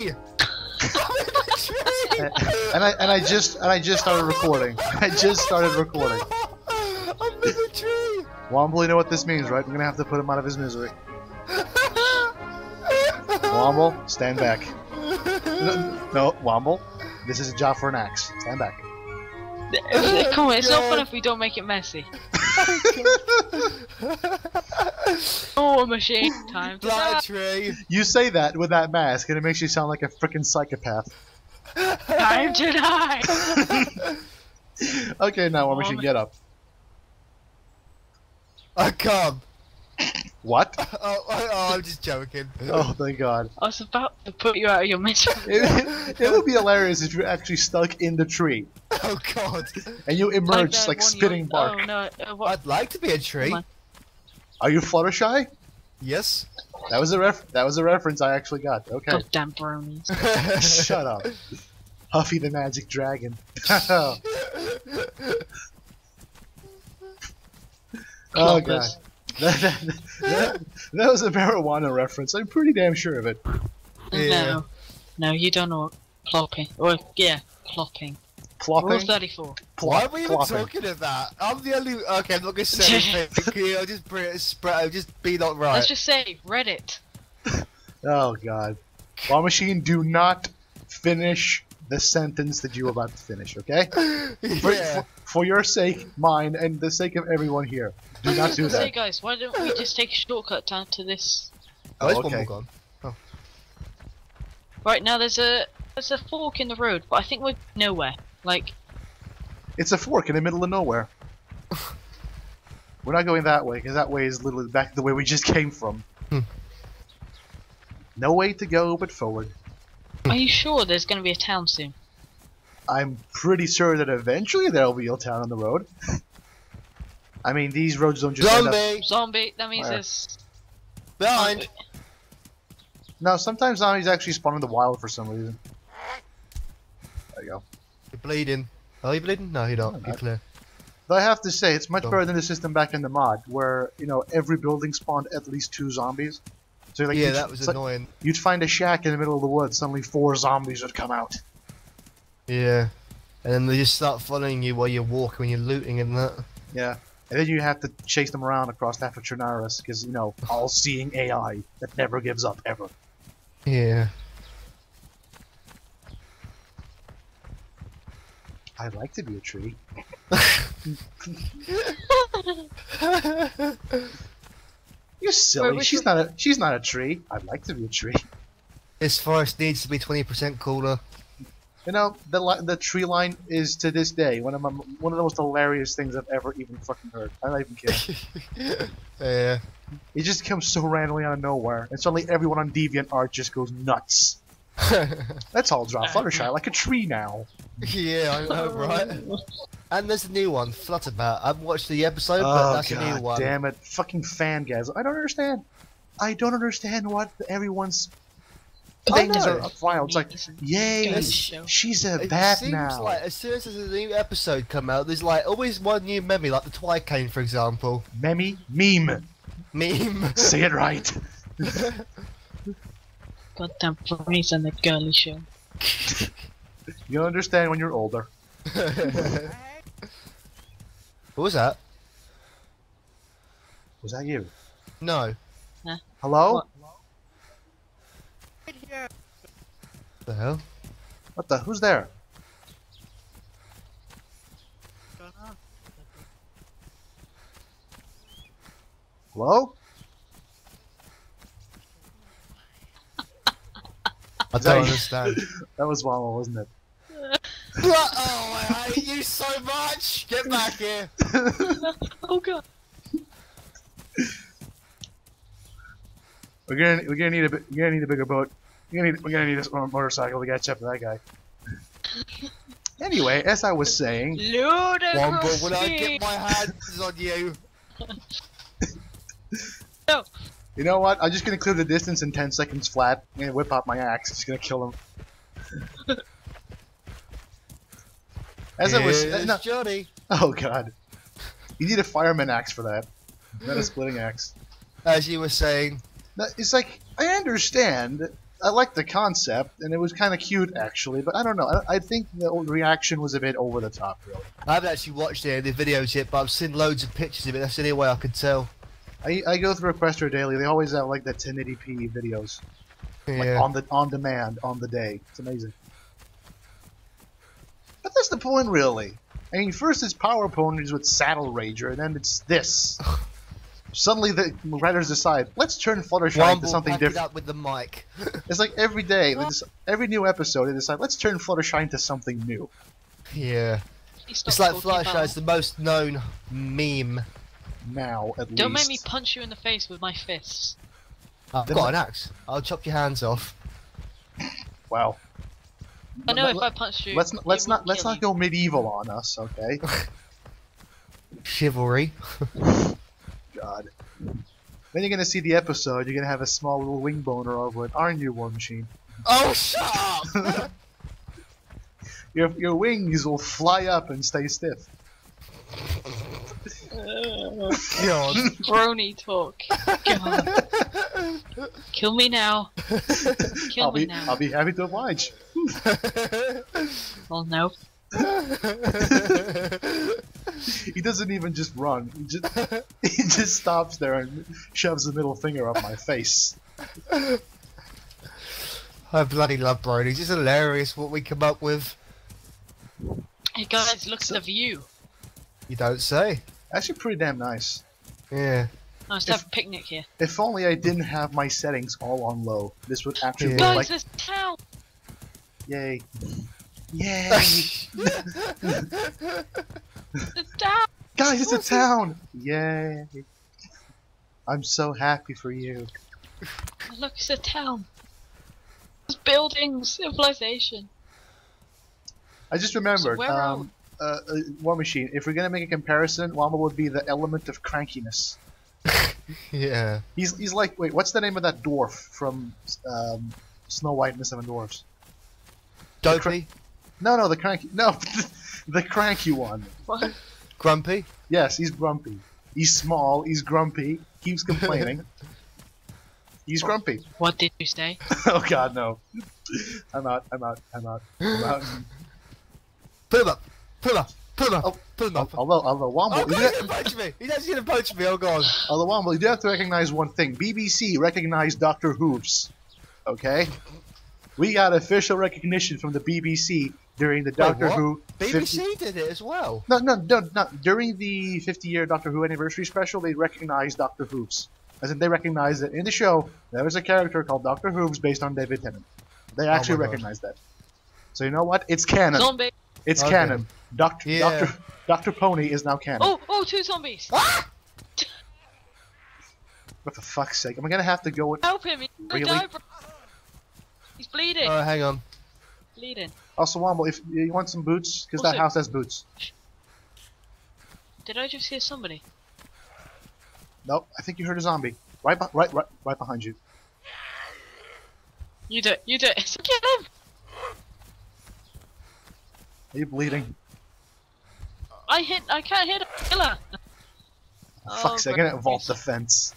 And I just started recording. I just started recording. I'm in the tree. Womble, you know what this means, right? I'm gonna have to put him out of his misery. Womble, stand back. No, Womble, this is a job for an axe. Stand back. Come on, it's not fun if we don't make it messy. War Machine time. You say that with that mask, and it makes you sound like a freaking psychopath. Time to die. Okay, now War Machine, get up. I come. What? Oh, I'm just joking. Oh, thank God. I was about to put you out of your misery. It would be hilarious if you were actually stuck in the tree. Oh, God. And you emerge like, spitting bark. Oh, no. I'd like to be a tree. Are you Fluttershy? Yes. That was a reference I actually got. Okay. God damn brownies. Shut up. Huffy the magic dragon. Oh, God. That was a marijuana reference. I'm pretty damn sure of it. Yeah. No, you don't know plopping. Or yeah, plopping. Plopping. Rule 34. Why are we even talking about? I'm the only. Okay, I'm not gonna say anything. I'll just be not right. Let's just say Reddit. Oh God, War Machine, do not finish the sentence that you were about to finish. Okay. Yeah. For your sake, mine, and the sake of everyone here. Do not do that. Hey guys, why don't we just take a shortcut down to this? Oh, there's one more gone. Oh. Right now, there's a fork in the road, but I think we're nowhere. Like, it's a fork in the middle of nowhere. We're not going that way because that way is literally back the way we just came from. No way to go but forward. Are you sure there's going to be a town soon? I'm pretty sure that eventually there'll be a town on the road. I mean, these roads don't just Zombie! That means it's... Blind! No, sometimes zombies actually spawn in the wild for some reason. There you go. You're bleeding. Are you bleeding? No, you're not. You're clear. But I have to say, it's much better than the system back in the mod, where, you know, every building spawned at least 2 zombies. So, like, yeah, that was annoying. Like, you'd find a shack in the middle of the woods, suddenly 4 zombies would come out. Yeah. And then they just start following you while you're walking and you're looting and that. Yeah. And then you have to chase them around across half of Chernarus because, you know, all-seeing AI that never gives up, ever. Yeah. I'd like to be a tree. You're silly. Wait, she's not a tree. I'd like to be a tree. This forest needs to be 20% cooler. You know, the tree line is, to this day, one of the most hilarious things I've ever even fucking heard. I'm not even kidding. Yeah. It just comes so randomly out of nowhere, and suddenly everyone on DeviantArt just goes nuts. Let's all draw Fluttershy like a tree now. Yeah, I know, right? And there's a new one, Flutterbat. I've watched the episode, but that's a new one. Damn it. Fucking fangasm. I don't understand. I don't understand what everyone's... Things are wild. It's like, yay, she's a bat now. It seems like as soon as there's a new episode come out, there's like always one new meme, like the Twicane, for example. Meme. Say it right. Goddamn brownies and the girly show. You'll understand when you're older. What was that? Was that you? No. Huh? Hello? What? The hell? What the? Who's there? Hello? I don't understand. That was Womble, wasn't it? Oh, I hate you so much! Get back here! Oh God! We're gonna need a bigger boat. We're gonna need this motorcycle to catch up to that guy. Anyway, as I was saying, Womble, when I get my hands on you. No. You know what? I'm just gonna clear the distance in 10 seconds flat. I'm gonna whip out my axe. It's gonna kill him. As I was, Johnny. Oh God, you need a fireman axe for that, not a splitting axe. As you were saying, it's like I understand I liked the concept, and it was kind of cute, actually, but I don't know. I think the reaction was a bit over the top, really. I haven't actually watched any of the videos yet, but I've seen loads of pictures of it. That's the only way I could tell. I go through Equestria Daily. They always have, like, the 1080p videos. Yeah. Like, on demand, on the day. It's amazing. But that's the point, really. I mean, first it's Power Ponies with Saddle Rager, and then it's this. Suddenly the writers decide, let's turn Fluttershy into something different. It up with the mic. It's like every day, every new episode, they decide, let's turn Fluttershy into something new. Yeah. It's like Fluttershy's the most known meme. Now, at least. Don't make me punch you in the face with my fists. I've got an axe. I'll chop your hands off. Wow. I know if I punch you. Let's not go medieval on us, okay? Chivalry. God. Then you're gonna see the episode, you're gonna have a small little wing boner over it, aren't you, War Machine? Oh, shut up! your wings will fly up and stay stiff. God. Brony talk. God. Kill me now. Kill me now. I'll be happy to oblige. Well, no. He doesn't even just run. He just stops there and shoves the middle finger up my face. I bloody love bronies. It's hilarious what we come up with. Hey guys, look at the view. You don't say. Actually, pretty damn nice. Yeah. Nice to have a picnic here. If only I didn't have my settings all on low. This would actually look like this town. Yay. Yay! It's down. Guys, it's a town! Yay! I'm so happy for you. Look, it's a town. There's buildings, civilization. I just remembered, so War Machine, if we're gonna make a comparison, Womble would be the element of crankiness. Yeah. He's like, wait, what's the name of that dwarf from Snow White and the Seven Dwarfs? Dopey? No, the cranky. No, the cranky one. What? Grumpy? Yes, he's grumpy. He's small. He's grumpy. Keeps complaining. He's grumpy. What did you say? Oh God, no! I'm out. Put him up. Oh, although Womble, oh, God, he's gonna punch me. He's actually gonna punch me. Oh God. Although Womble, you do have to recognize one thing. BBC recognized Doctor Whooves. Okay. We got official recognition from the BBC during the Doctor Who. BBC did it as well. No. During the 50-year Doctor Who anniversary special, they recognized Doctor Whooves. As in, they recognized that in the show there was a character called Doctor Whooves based on David Tennant. They actually recognized that. So you know what? It's canon. Zombie. It's canon. Doctor Pony is now canon. Oh, two zombies. Ah! What the fuck's sake? Am I gonna have to go with? Help him! He's really? Gonna die, bro. He's bleeding! Oh, hang on. Bleeding. Also, Womble, if you want some boots, because that house has boots. Did I just hear somebody? Nope, I think you heard a zombie. Right behind you. You do it. Get him! Are you bleeding? I can't hit a killer! Oh, fuck's sake, I can't vault the fence.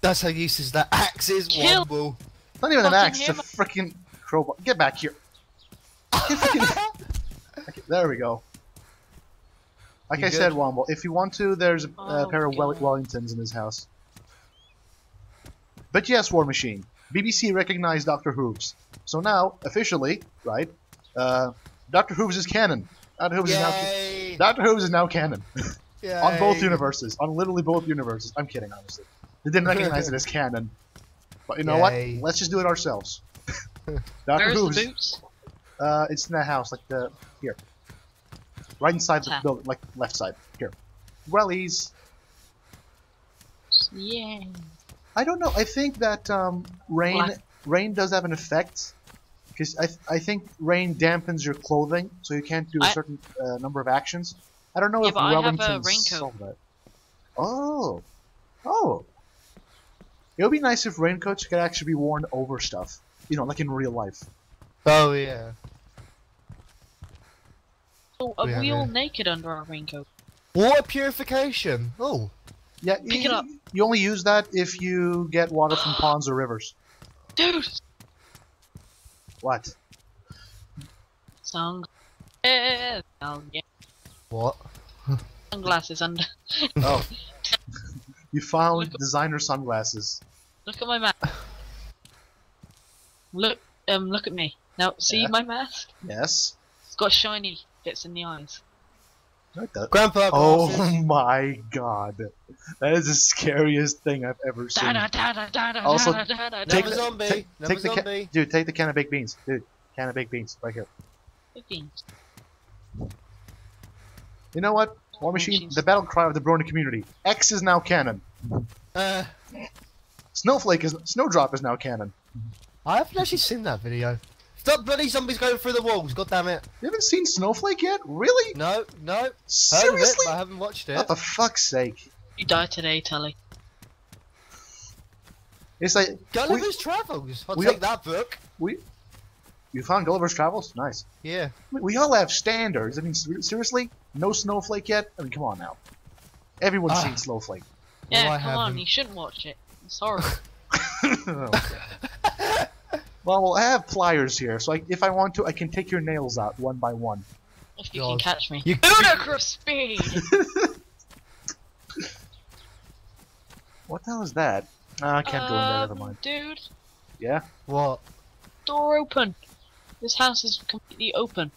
That's how useless that axe is, Womble. Not even an axe, it's a freaking crowbar. Get back here. There we go. Like I said, Womble, if you want to, there's a pair of Wellingtons in his house. But yes, War Machine. BBC recognized Doctor Whooves. So now, officially, right, Doctor Whooves is canon. Doctor Whooves is now canon. On both universes. On literally both universes. I'm kidding, honestly. They didn't recognize it as canon. But you know what? Let's just do it ourselves. Doctor Who's? It's in that house, like the here, right inside the building, like left side here. Wellies. Yeah. I don't know. I think that rain does have an effect because I think rain dampens your clothing, so you can't do a certain number of actions. I don't know if Wellington's solved that. Oh. It would be nice if raincoats could actually be worn over stuff. You know, like in real life. Oh, yeah. Oh, are we all naked under our raincoat? Water purification! Oh! Yeah, you only use that if you get water from ponds or rivers. Dude! What? Sunglasses. What? Sunglasses under. Oh. You found designer sunglasses. Look at my mask. Look at me. Now, see my mask? Yes. It's got shiny bits in the eyes. Like that. Grandpa! Oh my god. That is the scariest thing I've ever seen. Also, take the zombie. Dude, take the can of baked beans. Dude, can of baked beans. Right here. Baked beans. You know what? War Machine, the battle cry of the Brony community. X is now canon. Snowdrop is now canon. I haven't actually seen that video. Stop bloody zombies going through the walls, god damn it. You haven't seen Snowflake yet? Really? No, no. Seriously? I haven't watched it. What the fuck's sake? You die today, Tully. It's like Gulliver's Travels. I'll take that book. You found Gulliver's Travels? Nice. Yeah. We all have standards. I mean, seriously? No Snowflake yet? I mean, come on now. Everyone's seen Snowflake. Yeah, well, come on. You shouldn't watch it. It's horrible. Well, I have pliers here, so if I want to, I can take your nails out one by one. If you can catch me. Ludicrous speed! What the hell is that? I can't go in there, never mind. Dude. Yeah? What? Door open! This house is completely open.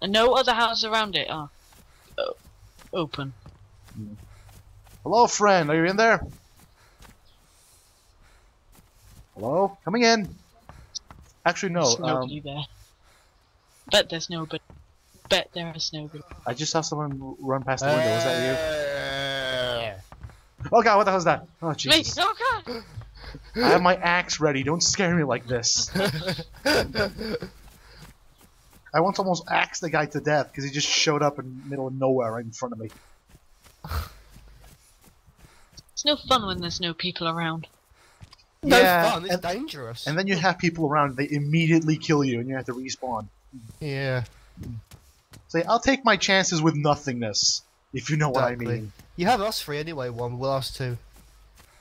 And no other houses around it are open. Mm. Hello, friend, are you in there? Hello? Coming in! Actually, no. There's nobody there. Bet there's nobody. Bet there is nobody. I just saw someone run past the window. Was that you? Yeah. Oh god, what the hell is that? Oh jeez. Oh god! I have my axe ready. Don't scare me like this. I once almost axed the guy to death because he just showed up in the middle of nowhere right in front of me. It's no fun when there's no people around. No fun. It's dangerous. And then you have people around. They immediately kill you, and you have to respawn. Yeah. So I'll take my chances with nothingness, if you know exactly what I mean. You have us three anyway. We'll us two.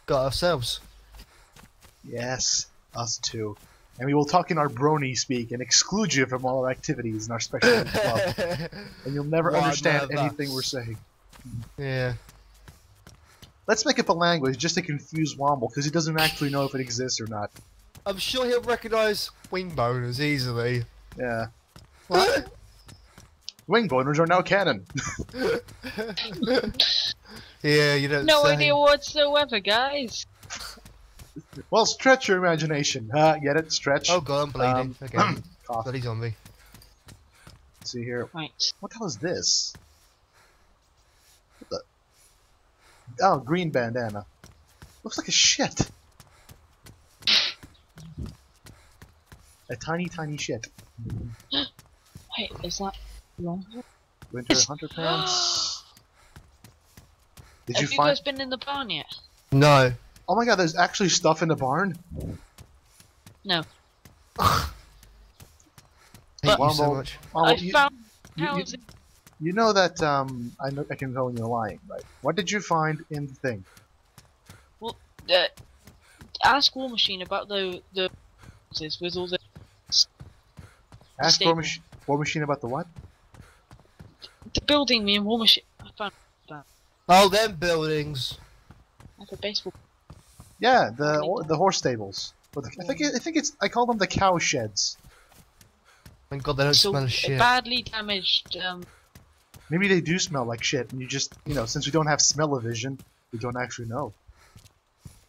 Got ourselves. Yes, us too. And we will talk in our brony speak and exclude you from all our activities in our special club. And you'll never understand anything we're saying. Yeah. Let's make up a language just to confuse Womble, because he doesn't actually know if it exists or not. I'm sure he'll recognize wing boners easily. Yeah. What? Wing boners are now canon. Yeah, you don't No idea whatsoever, guys. Well, stretch your imagination. Get it? Stretch. Oh god, I'm bleeding. Okay. Bloody zombie. Let's see here. Right. What the hell is this? What the... Oh, green bandana. Looks like a shit. A tiny, tiny shit. Wait, is that longer? Winter hunter pants. Did you find... Have you guys been in the barn yet? No. Oh my god, there's actually stuff in the barn? No. Thank you so much. I found houses. You know that, I can tell when you're lying, right? What did you find in the thing? Well, ask War Machine about the houses with all the... Ask War Machine about the what? The building me and War Machine... I found that. Oh, them buildings! Like a baseball... Yeah, the horse stables. But I think it's... I call them the cow sheds. Thank god they don't smell shit. Badly damaged, Maybe they do smell like shit, and you just, you know, since we don't have smell-o-vision, we don't actually know.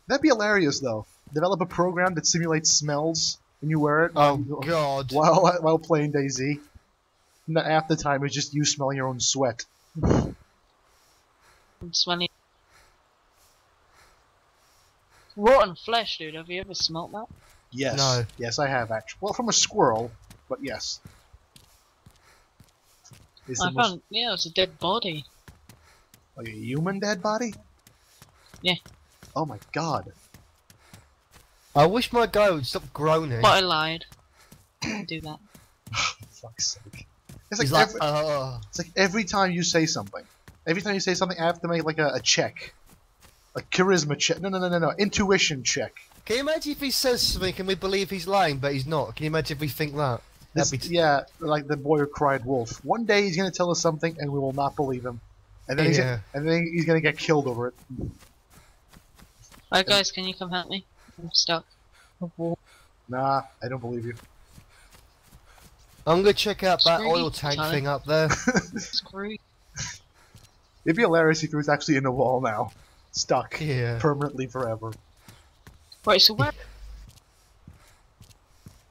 That'd be hilarious, though. Develop a program that simulates smells, and you wear it. Oh god! While playing DayZ, and half the time it's just you smelling your own sweat. I'm smelling rotten flesh, dude. Have you ever smelt that? Yes. No. Yes, I have actually. Well, from a squirrel, but yes. Yeah, it's a dead body. Like a human dead body? Yeah. Oh my god. I wish my guy would stop groaning. But I lied. I didn't do that. For fuck's sake. It's like every time you say something. Every time you say something, I have to make like a check. A charisma check. No. Intuition check. Can you imagine if he says something and we believe he's lying, but he's not? Can you imagine if we think that? Yeah, like the boy who cried wolf. One day he's going to tell us something and we will not believe him. And then, yeah, he's going to get killed over it. Alright guys, can you come help me? I'm stuck. Nah, I don't believe you. I'm going to check out that oil tank thing up there. Screw. It'd be hilarious if he was actually in a wall now. Stuck. Yeah. Permanently forever. Right, so where...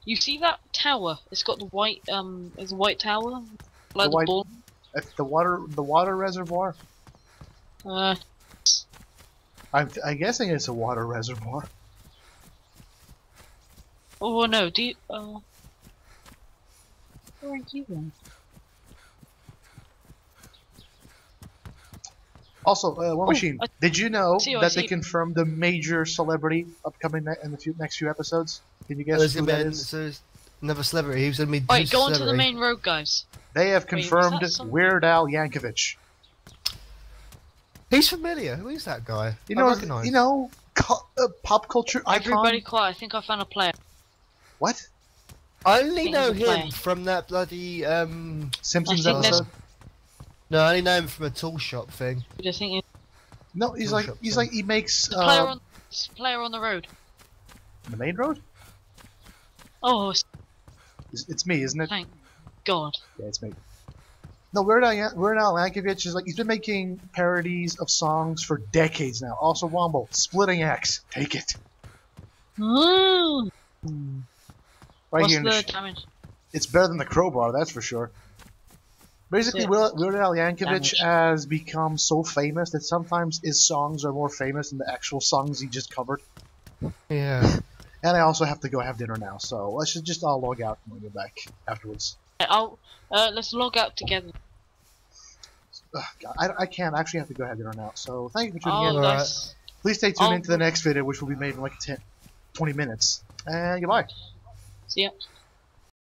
You see that tower? It's got the white, is a white tower? Like the ball? The water reservoir? I'm guessing it's a water reservoir. Oh no, do you, where are you then? Also, War Machine, did you know that they confirmed the major celebrity upcoming in the next few episodes? Can you guess who that is? There's another celebrity. Who's going to be... Alright, go on to the main road, guys. They have confirmed Weird Al Yankovic. He's familiar. Who is that guy? You know, pop culture icon. Everybody quiet. I think I found a player. What? I only know him from that bloody Simpsons episode. No, I only know him from a tool shop thing. No, he's like he makes player on the road. The main road? Oh, it's me, isn't it? Thank God. Yeah, it's me. No, Weird Al Yankovic is like, he's been making parodies of songs for decades now. Also, Womble, Splitting Axe, take it. Ooh. Right. What's here in the damage? It's better than the crowbar, that's for sure. Basically, yeah. Weird Al Yankovic has become so famous that sometimes his songs are more famous than the actual songs he just covered. Yeah. And I also have to go have dinner now, so let's just all log out and we'll go back afterwards. Let's log out together. God, I can't. I actually have to go have dinner now, so thank you for tuning in. Nice. Please stay tuned into the next video, which will be made in like 10, 20 minutes. And goodbye. See ya.